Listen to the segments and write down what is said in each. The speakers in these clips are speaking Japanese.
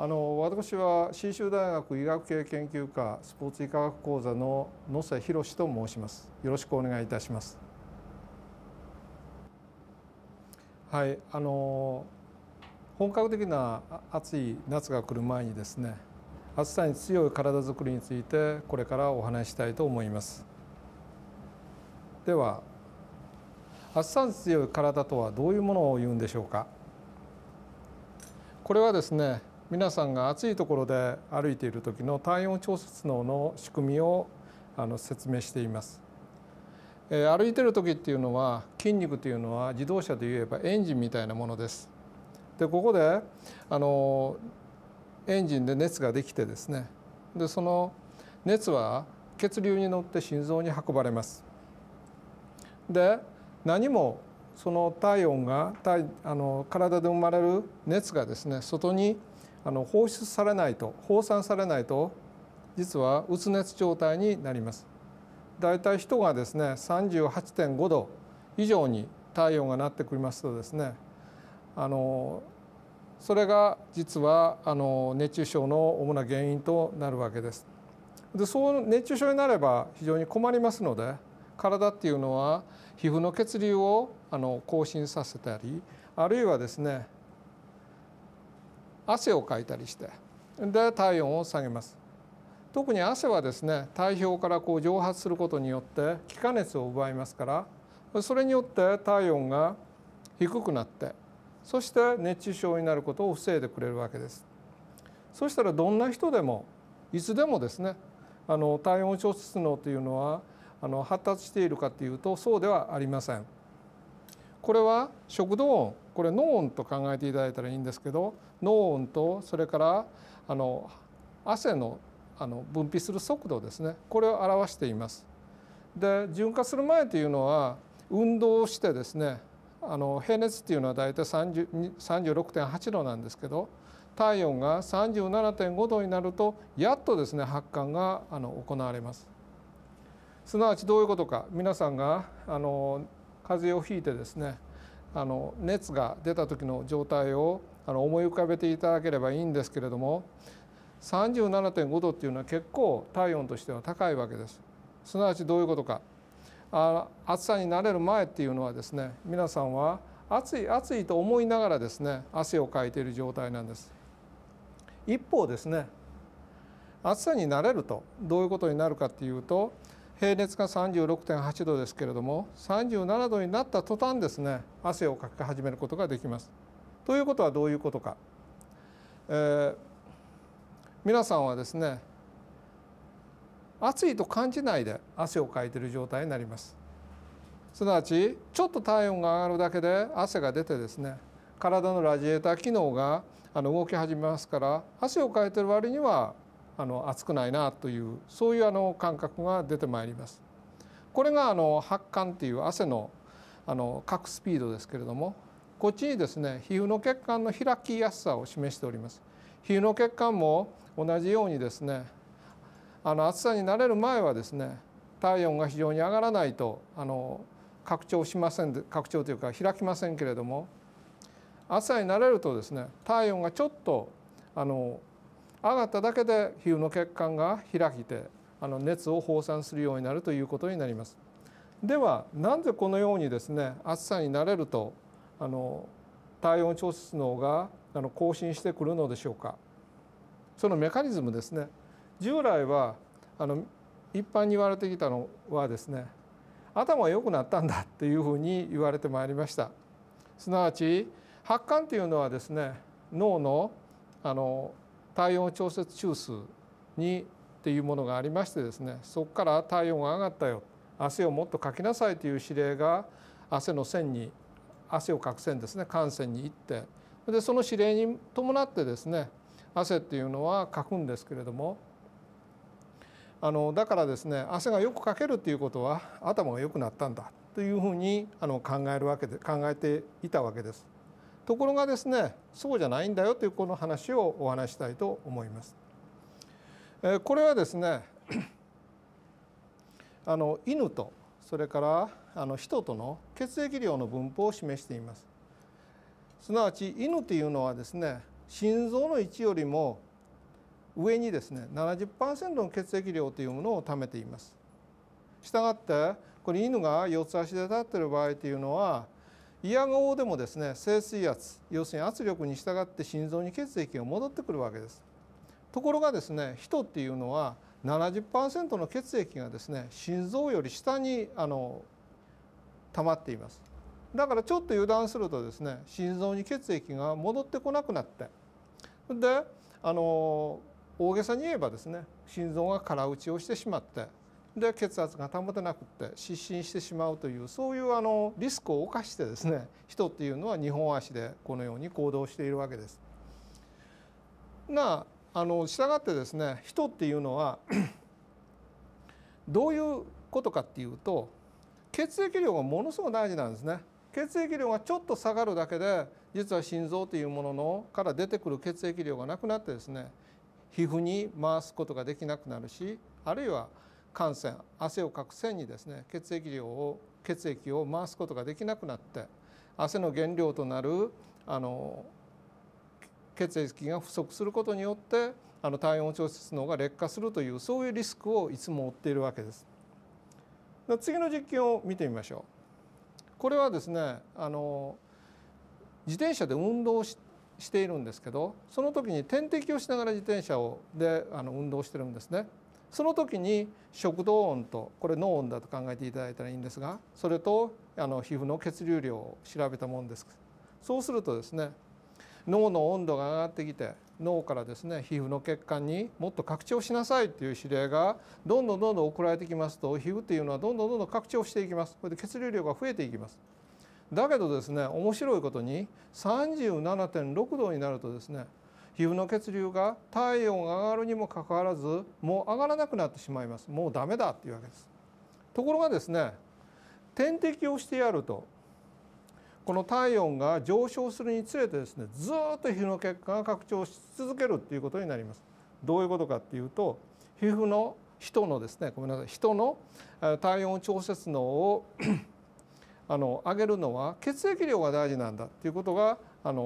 私は信州大学医学系研究科スポーツ医科学講座の野瀬宏と申します。よろしくお願いいたします。はい、本格的な暑い夏が来る前にですね、暑さに強い体づくりについてこれからお話ししたいと思います。では、暑さに強い体とはどういうものを言うんでしょうか。これはですね、皆さんが暑いところで歩いている時の体温調節能の仕組みを説明しています。歩いている時っていうのは、筋肉というのは自動車で言えばエンジンみたいなものです。でここでエンジンで熱ができてですね、でその熱は血流に乗って心臓に運ばれます。で何もその体温が体で生まれる熱がですね、外に放散されないと、実はうつ熱状態になります。だいたい人がですね、 38.5 度以上に体温がなってくりますとですね、それが実は熱中症の主な原因となるわけです。で、そう熱中症になれば非常に困りますので、体っていうのは皮膚の血流を更新させたり、あるいはですね、汗をかいたりして、で体温を下げます。特に汗はですね、体表から蒸発することによって気化熱を奪いますから、それによって体温が低くなって、そして熱中症になることを防いでくれるわけです。そしたらどんな人でもいつでもですね、体温調節能というのは発達しているかというと、そうではありません。これは食道温、これ脳温と考えていただいたらいいんですけど、脳温とそれから汗の分泌する速度ですね、これを表しています。で潤化する前というのは運動をしてですね、平熱っていうのはだいたい 36.8 度なんですけど、体温が 37.5 度になるとやっとですね、発汗が行われます。すなわちどういうことか、皆さんが風邪をひいてですね、熱が出た時の状態を思い浮かべていただければいいんですけれども、 37.5 度っていうのは結構体温としては高いわけです。すなわちどういうことか、暑さに慣れる前っていうのはですね、皆さんは暑い暑いと思いながらですね、汗をかいている状態なんです。一方ですね、暑さに慣れるとどういうことになるかっていうと、平熱が 36.8 度ですけれども、37度になった途端ですね、汗をかき始めることができます。ということはどういうことか、皆さんはですね、暑いと感じないで汗をかいている状態になります。すなわちちょっと体温が上がるだけで汗が出てですね、体のラジエーター機能が動き始めますから、汗をかいている割には暑くないなという、そういう感覚が出てまいります。これが発汗っていう汗のかくスピードですけれども、こっちにですね、皮膚の血管の開きやすさを示しております。皮膚の血管も同じようにですね、暑さに慣れる前はですね、体温が非常に上がらないと拡張というか開きませんけれども、暑さに慣れるとですね、体温がちょっと上がっただけで皮膚の血管が開いて熱を放散するようになるということになります。ではなぜこのようにですね、暑さに慣れると体温調節能が更新してくるのでしょうか。そのメカニズムですね、従来は一般に言われてきたのはですね、頭が良くなったんだっていうふうに言われてまいりました。すなわち発汗というのはですね、脳の体温調節中枢にっていうものがありましてですね、そこから体温が上がったよ、汗をもっとかきなさいという指令が汗をかく線ですね、汗腺に行って、でその指令に伴ってですね、汗っていうのはかくんですけれども、だからですね、汗がよくかけるということは頭が良くなったんだというふうに考えていたわけです。ところがですね、そうじゃないんだよというこの話をお話したいと思います。これはですね、犬とそれから人との血液量の分布を示しています。すなわち犬というのはですね、心臓の位置よりも上にですね 70% の血液量というものを貯めています。したがってこれ犬が四つ足で立っている場合というのは嫌顔でもですね静水圧、要するに圧力に従って心臓に血液が戻ってくるわけです。ところがですね人っていうのは 70% の血液がですね心臓より下に溜まっています。だからちょっと油断するとですね心臓に血液が戻ってこなくなってで大げさに言えばですね心臓が空打ちをしてしまってで血圧が保てなくって失神してしまうというそういうリスクを冒してですね人っていうのは2本足でこのように行動しているわけです。従ってですね人っていうのはどういうことかっていうと血液量がものすごく大事なんですね。血液量がちょっと下がるだけで実は心臓というものから出てくる血液量がなくなってですね皮膚に回すことができなくなるし、あるいは汗腺、汗をかく腺にですね血液を回すことができなくなって汗の原料となる血液が不足することによって体温調節能が劣化するというそういうリスクをいつも負っているわけです。次の実験を見てみましょう。これはですね自転車で運動をしているんですけど、その時に点滴をしながら自転車で運動してるんですね。その時に食道温とこれ脳温だと考えていただいたらいいんですが、それと皮膚の血流量を調べたものです。そうするとですね脳の温度が上がってきて脳からですね皮膚の血管にもっと拡張しなさいという指令がどんどん送られてきますと、皮膚というのはどんどん拡張していきます。これで血流量が増えていきます。だけどですね面白いことに 37.6 度になるとですね皮膚の血流が体温が上がるにもかかわらずもう上がらなくなってしまいます。もうダメだっていうわけです。ところがですね点滴をしてやるとこの体温が上昇するにつれてですねずっと皮膚の血管が拡張し続けるっていうことになります。どういうことかっていうと人の体温調節能を上げるのは血液量が大事なんだっていうことがは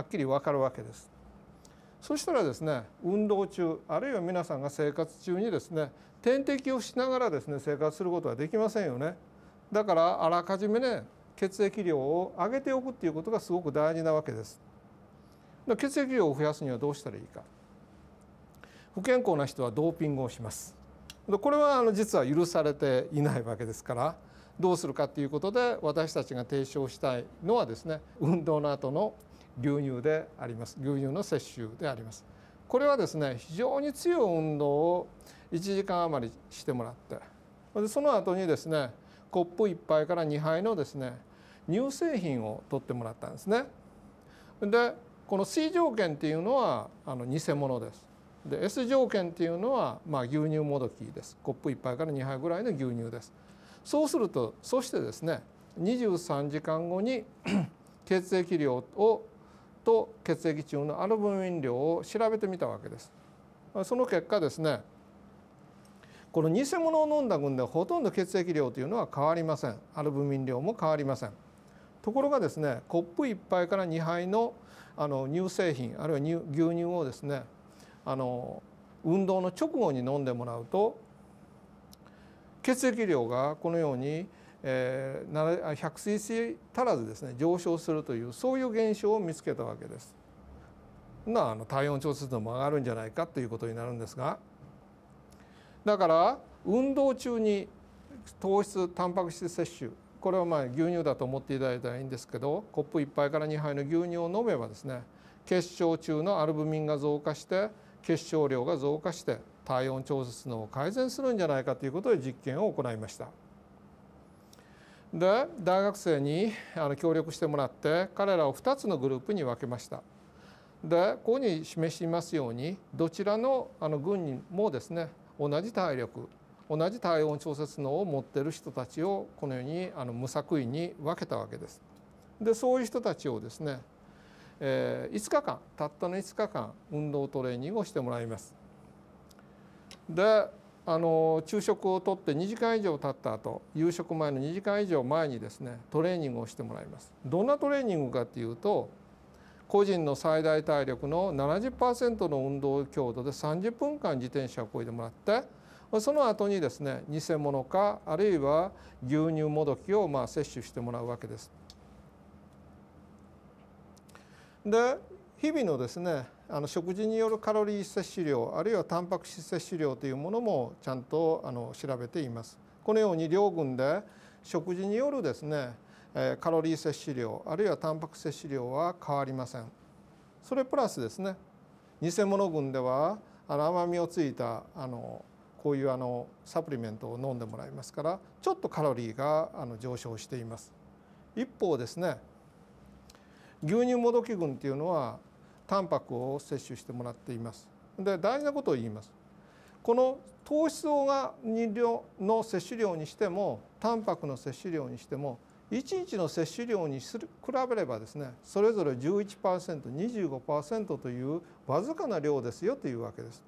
っきり分かるわけです。そしたらですね運動中あるいは皆さんが生活中にですね点滴をしながらですね生活することはできませんよね。だからあらかじめね血液量を上げておくっていうことがすごく大事なわけです。血液量を増やすにはどうしたらいいか。不健康な人はドーピングをします。これは実は許されていないわけですから、どうするかっていうことで私たちが提唱したいのはですね、運動の後の牛乳であります。牛乳の摂取であります。これはですね、非常に強い運動を1時間余りしてもらって、その後にですね、コップ1杯から2杯のですね、乳製品を取ってもらったんですね。でこの C 条件っていうのは偽物です。で S 条件っていうのは、牛乳もどきです。コップ1杯から2杯ぐらいの牛乳です。そうするとそしてですね23時間後に血液量と血液中のアルブミン量を調べてみたわけです。その結果ですねこの偽物を飲んだ群ではほとんど血液量というのは変わりません。アルブミン量も変わりません。ところがですねコップ1杯から2杯の乳製品あるいは牛乳をですね運動の直後に飲んでもらうと血液量がこのように 100cc 足らずですね上昇するというそういう現象を見つけたわけです。体温調節度も上がるんじゃないかということになるんですが、だから運動中に糖質タンパク質摂取、これは牛乳だと思っていただいたらいいんですけど、コップ1杯から2杯の牛乳を飲めばですね血小中のアルブミンが増加して血小量が増加して体温調節能を改善するんじゃないかということで実験を行いました。で大学生に協力してもらって彼らを2つのグループに分けました。でここに示しますようにどちらの群にもですね同じ体力同じ体温調節能を持っている人たちをこのように無作為に分けたわけです。でそういう人たちをですね、たったの5日間運動トレーニングをしてもらいます。で昼食をとって2時間以上経った後夕食前の2時間以上前にですねトレーニングをしてもらいます。どんなトレーニングかっていうと個人の最大体力の 70% の運動強度で30分間自転車をこいでもらって、その後にですね、偽物かあるいは牛乳もどきを摂取してもらうわけです。で、日々のですね、食事によるカロリー摂取量あるいはタンパク質摂取量というものもちゃんと調べています。このように両軍で食事によるですね、カロリー摂取量あるいはタンパク摂取量は変わりません。それプラスですね、偽物軍では甘みをついたこういうサプリメントを飲んでもらいますから、ちょっとカロリーが上昇しています。一方ですね、牛乳もどき群っていうのはタンパクを摂取してもらっています。で、大事なことを言います。この糖質の摂取量にしてもタンパクの摂取量にしても1日の摂取量に比べればですね、それぞれ 11%、25% というわずかな量ですよというわけです。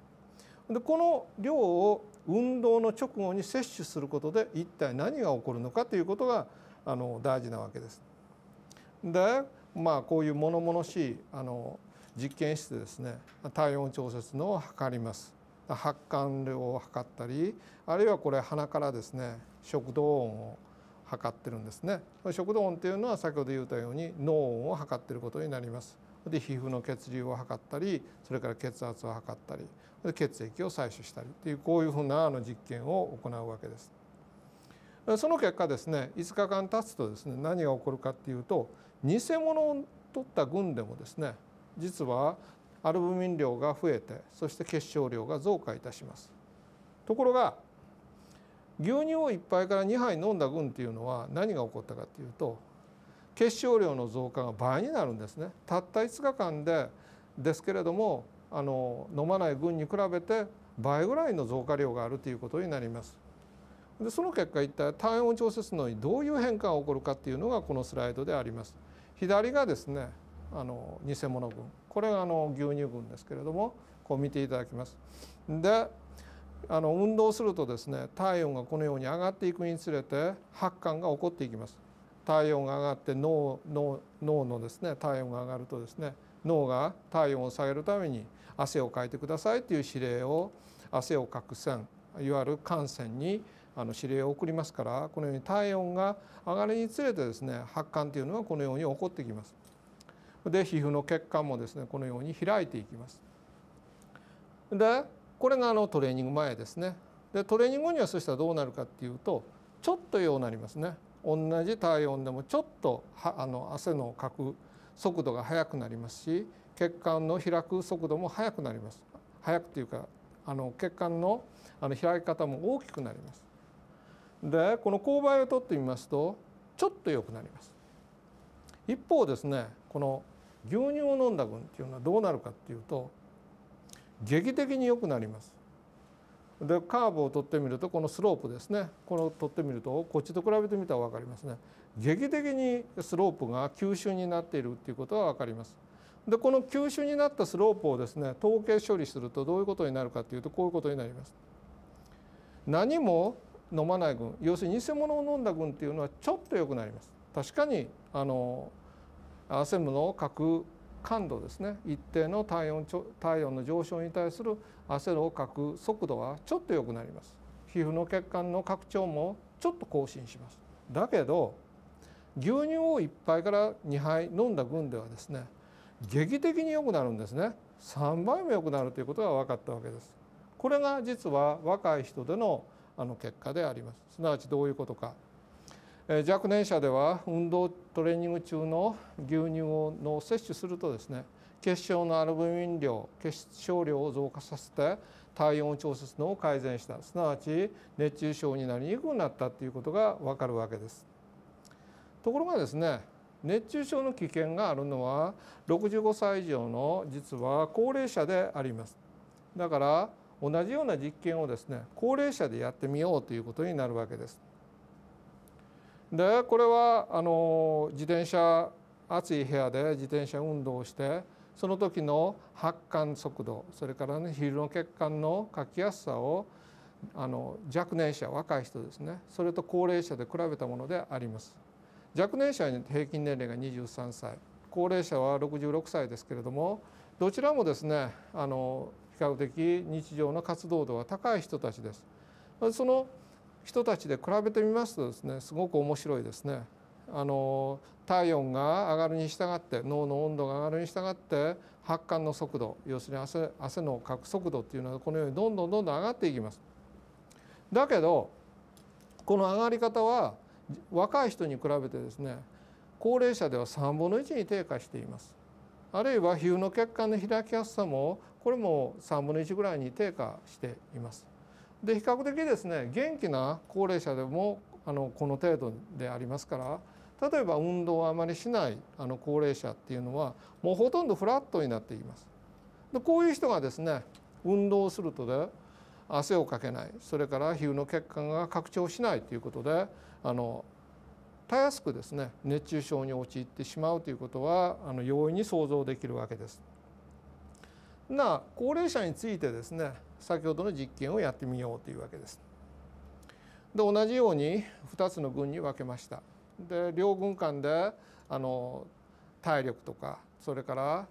で、この量を運動の直後に摂取することで一体何が起こるのかということが大事なわけです。で、こういう物々しい実験室でですね、体温調節のを測ります。発汗量を測ったり、あるいはこれ鼻からですね、食道音を測ってるんですね。食道音というのは先ほど言ったように脳音を測ってることになります。で、皮膚の血流を測ったり、それから血圧を測ったり、血液を採取したりという、こういうふうな実験を行うわけです。その結果ですね、5日間経つとですね、何が起こるかっていうと、偽物を取った群でもですね、実はアルブミン量が増えて、そして結晶量が増加いたします。ところが牛乳を1杯から2杯飲んだ群っていうのは何が起こったかっていうと、結晶量の増加が倍になるんですね。たった5日間でですけれども、飲まない群に比べて倍ぐらいの増加量があるということになります。で、その結果一体体温調節のにどういう変化が起こるかっていうのがこのスライドであります。左がですね、偽物群、これが牛乳群ですけれども、こう見ていただきます。で、運動するとですね、体温がこのように上がっていくにつれて発汗が起こっていきます。体温が上がって脳のですね、体温が上がるとですね、脳が体温を下げるために汗をかいてくださいという指令を、汗をかく腺、いわゆる汗腺に指令を送りますから、このように体温が上がるにつれてですね、発汗というのはこのように起こってきます。で、皮膚の血管もですね、このように開いていきます。で、これがトレーニング前ですね。で、トレーニング後にはそしたらどうなるかっていうと、ちょっとようになりますね。同じ体温でもちょっと汗のかく速度が速くなりますし、血管の開く速度も速くなります。速くというか血管の開き方も大きくなります。で、この勾配を取ってみますとちょっと良くなります。一方ですね、この牛乳を飲んだ群っていうのはどうなるかっていうと、劇的に良くなります。で、カーブを取ってみると、このスロープですね、この取ってみると、こっちと比べてみたら分かりますね。劇的にスロープが吸収になっているっていうことは分かります。で、この吸収になったスロープをですね、統計処理するとどういうことになるかっていうと、こういうことになります。何も飲まない群、要するに偽物を飲んだ群っていうのはちょっと良くなります。確かに汗のかく感度ですね、一定の体温の上昇に対する汗をかく速度はちょっと良くなります。皮膚の血管の拡張もちょっと更新します。だけど牛乳を1杯から2杯飲んだ群ではですね、劇的に良くなるんですね。3倍も良くなるということが分かったわけです。これが実は若い人での結果であります。すなわちどういうことか、若年者では運動トレーニング中の牛乳を摂取するとですね、血漿のアルブミン量、血漿量を増加させて体温調節能を改善した、すなわち熱中症になりにくくなったということが分かるわけです。ところがですね、熱中症の危険があるのは65歳以上の実は高齢者であります。だから同じような実験をですね、高齢者でやってみようということになるわけです。で、これは自転車、暑い部屋で自転車運動をして、その時の発汗速度、それからね、皮膚の血管のかきやすさを若年者、若い人ですね、それと高齢者で比べたものであります。若年者に平均年齢が23歳、高齢者は66歳ですけれども、どちらもですね比較的日常の活動度が高い人たちです。その人たちで比べてみますとですね、すごく面白いですね。体温が上がるに従って、脳の温度が上がるに従って、発汗の速度、要するに 汗のかく速度っていうのはこのようにどんどんどんどん上がっていきます。だけどこの上がり方は若い人に比べてですね、高齢者では3分の1に低下しています。あるいは皮膚の血管の開きやすさも、これも3分の1ぐらいに低下しています。で、比較的ですね元気な高齢者でもこの程度でありますから、例えば運動をあまりしない高齢者っていうのはもうほとんどフラットになっています。で、こういう人がですね運動をするとで汗をかけない、それから皮膚の血管が拡張しないということでたやすくですね熱中症に陥ってしまうということは容易に想像できるわけです。な高齢者についてですね先ほどの実験をやってみようというわけです。で、同じように2つの群に分けました。で、両軍間で体力とか、それから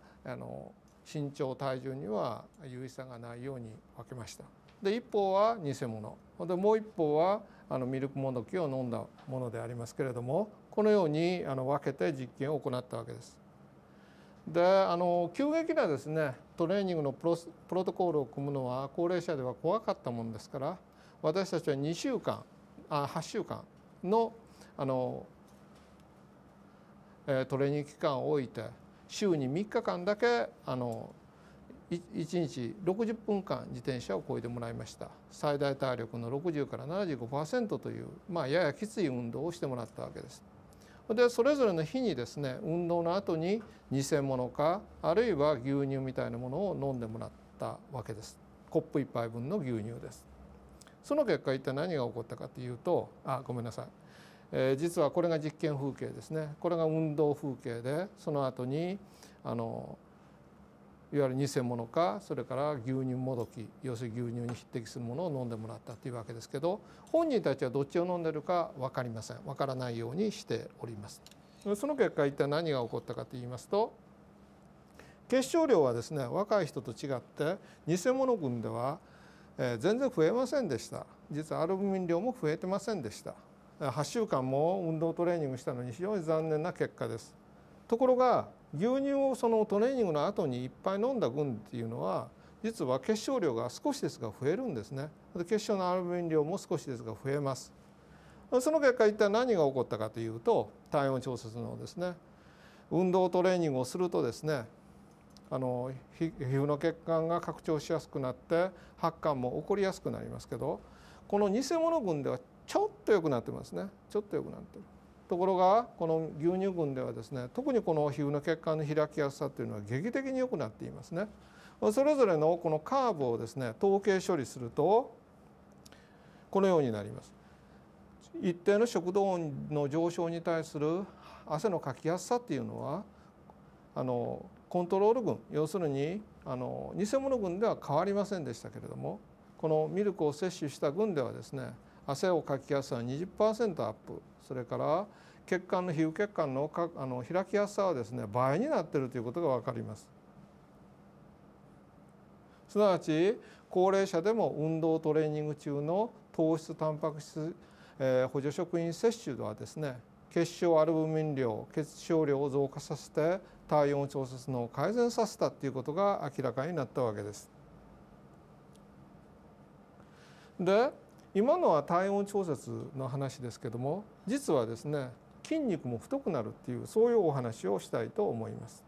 身長体重には有意差がないように分けました。で、一方は偽物で、もう一方はミルクもどきを飲んだものでありますけれども、このように分けて実験を行ったわけです。で、急激なですねトレーニングのプロトコールを組むのは高齢者では怖かったものですから、私たちは8週間の、トレーニング期間を置いて、週に3日間だけ1日60分間自転車をこいでもらいました。最大体力の60から 75% という、ややきつい運動をしてもらったわけです。で、それぞれの日にですね運動の後に偽物か、あるいは牛乳みたいなものを飲んでもらったわけです。コップ1杯分の牛乳です。その結果一体何が起こったかというと、実はこれが実験風景ですね。これが運動風景で、その後にいわゆる偽物か、それから牛乳もどき、要するに牛乳に匹敵するものを飲んでもらったというわけですけど、本人たちはどっちを飲んでるか分かりません。分からないようにしております。その結果一体何が起こったかといいますと、血小量はですね若い人と違って偽物群では全然増えませんでした。実はアルブミン量も増えてませんでした。8週間も運動トレーニングしたのに非常に残念な結果です。ところが牛乳をそのトレーニングの後にいっぱい飲んだ群っていうのは、実は血小量が少しですが増えるんですね。血小のアルブミン量も少しですが増えます。その結果一体何が起こったかというと、体温調節のですね運動トレーニングをするとですね皮膚の血管が拡張しやすくなって発汗も起こりやすくなりますけど、この偽物群ではちょっと良くなってますね。ちょっと良くなってる。ところがこの牛乳群ではですね、特にこの皮膚の血管の開きやすさというのは劇的に良くなっていますね。それぞれのこのカーブをですね統計処理するとこのようになります。一定の食道温の上昇に対する汗のかきやすさっていうのはコントロール群、要するに偽物群では変わりませんでしたけれども、このミルクを摂取した群ではですね汗をかきやすさは 20% アップ、それから血管の皮膚血管の開きやすさはですね倍になっているということが分かります。すなわち高齢者でも運動トレーニング中の糖質タンパク質、補助食品摂取ではですね血小アルブミン量、血小量を増加させて体温調節の改善させたということが明らかになったわけです。で、今のは体温調節の話ですけども、実はですね筋肉も太くなるっていう、そういうお話をしたいと思います。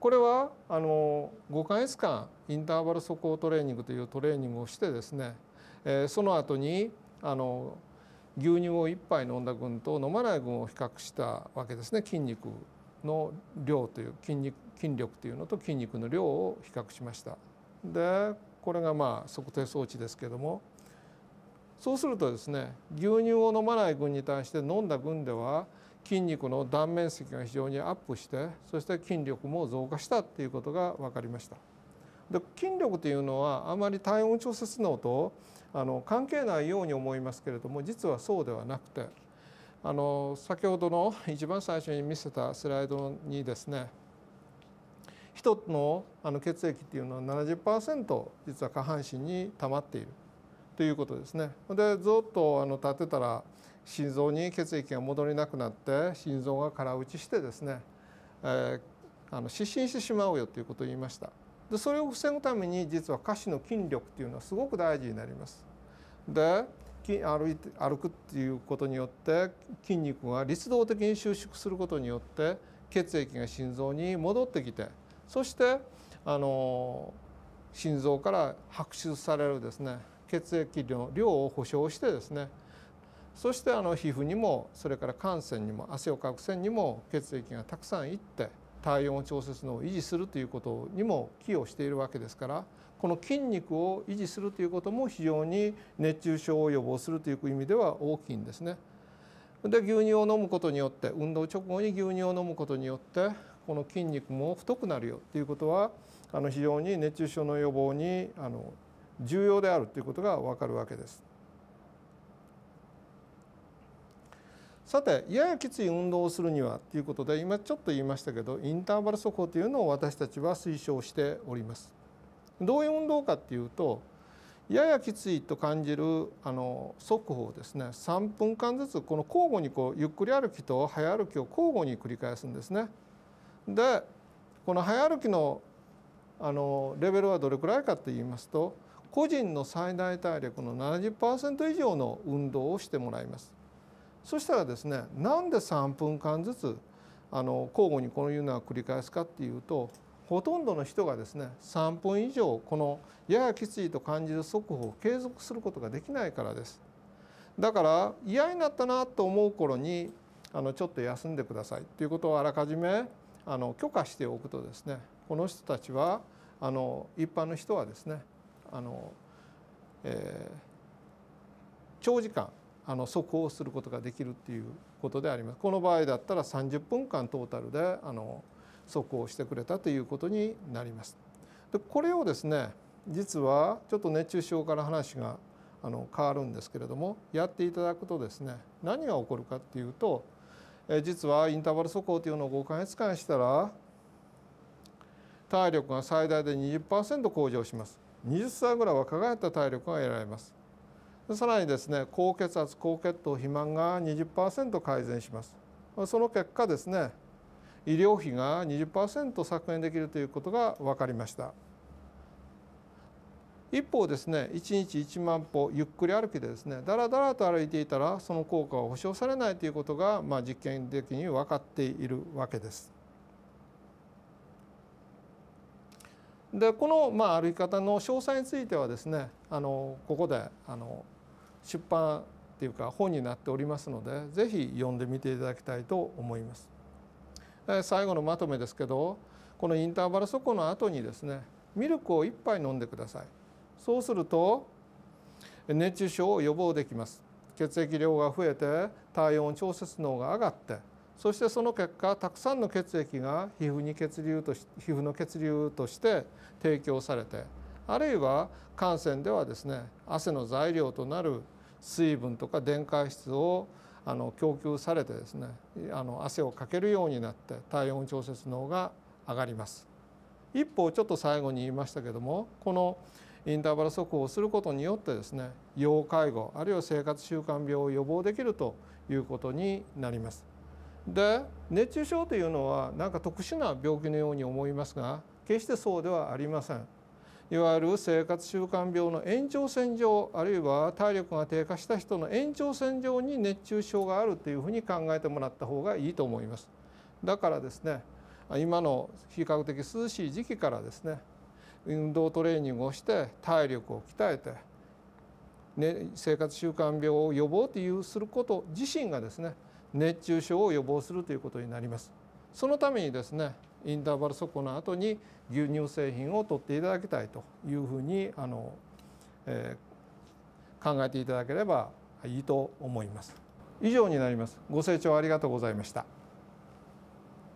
これは5ヶ月間インターバル速歩トレーニングというトレーニングをしてですね、その後に牛乳を1杯飲んだ群と飲まない群を比較したわけですね。筋肉の量という筋力というのと筋肉の量を比較しました。で、これが測定装置ですけども、そうするとですね牛乳を飲まない群に対して飲んだ群では筋肉の断面積が非常にアップして、そして筋力も増加したということが分かりました。で、筋力というのはあまり体温調節能と関係ないように思いますけれども、実はそうではなくて、先ほどの一番最初に見せたスライドにですね、人の血液っていうのは 70% 実は下半身に溜まっているということですね。でずっと立てたら心臓に血液が戻りなくなって心臓が空打ちしてですね、失神してしまうよということを言いました。でそれを防ぐために実は下肢の筋力っていうのはすごく大事になります。で歩くっていうことによって筋肉が律動的に収縮することによって血液が心臓に戻ってきて、そして心臓から排出されるですね血液の量を保証してですね、そして皮膚にもそれから汗腺にも汗をかく腺にも血液がたくさんいって体温を調節のを維持するということにも寄与しているわけですから、この筋肉を維持するということも非常に熱中症を予防するという意味では大きいんですね。で牛乳を飲むことによって、運動直後に牛乳を飲むことによってこの筋肉も太くなるよということは非常に熱中症の予防に重要であるということが分かるわけです。さて、ややきつい運動をするにはということで、今ちょっと言いましたけどインターバル速歩というのを私たちは推奨しております。どういう運動かっていうと、ややきついと感じる速歩をですね3分間ずつこの交互にゆっくり歩きと早歩きを交互に繰り返すんですね。でこの早歩きのレベルはどれくらいかと言いますと、個人の最大体力の 70% 以上の運動をしてもらいます。そしたらですね、なんで3分間ずつ交互にこういうのは繰り返すかっていうと、ほとんどの人がですね3分以上このややきついと感じる速歩を継続することができないからです。だから嫌になったなと思う頃にちょっと休んでくださいということをあらかじめ許可しておくとですね、この人たちは一般の人はですね長時間速報することができるっていうことであります。この場合だったら30分間トータルで速報してくれたということになります。でこれをですね、実はちょっと熱中症から話が変わるんですけれども、やっていただくとですね何が起こるかっていうと、実はインターバル速歩というのを5ヶ月間したら体力が最大で 20% 向上します。20歳ぐらいは輝いた体力が得られます。さらにですね高血圧高血糖肥満が 20% 改善します。その結果ですね医療費が 20% 削減できるということが分かりました。一方ですね、1日1万歩ゆっくり歩きでですねだらだらと歩いていたらその効果は保証されないということが、実験的に分かっているわけです。でこの、歩き方の詳細についてはですねここで出版っていうか本になっておりますので、是非読んでみていただきたいと思います。最後のまとめですけど、このインターバル速歩の後にですねミルクを1杯飲んでください。そうすると熱中症を予防できます。血液量が増えて体温調節能が上がって、そしてその結果たくさんの血液が皮膚の血流として提供されて、あるいは汗腺ではですね汗の材料となる水分とか電解質を供給されてですね汗をかけるようになって体温調節能が上がります。一方ちょっと最後に言いましたけども、このインターバル速歩をすることによってですね要介護あるいは生活習慣病を予防できるということになります。で熱中症というのはなんか特殊な病気のように思いますが、決してそうではありません。いわゆる生活習慣病の延長線上、あるいは体力が低下した人の延長線上に熱中症があるというふうに考えてもらった方がいいと思います。だからですね今の比較的涼しい時期からですね運動トレーニングをして体力を鍛えて、生活習慣病を予防というすること自身がですね熱中症を予防するということになります。そのためにですねインターバル速歩の後に牛乳製品を摂っていただきたいというふうに考えていただければいいと思います。以上になります。ご清聴ありがとうございました。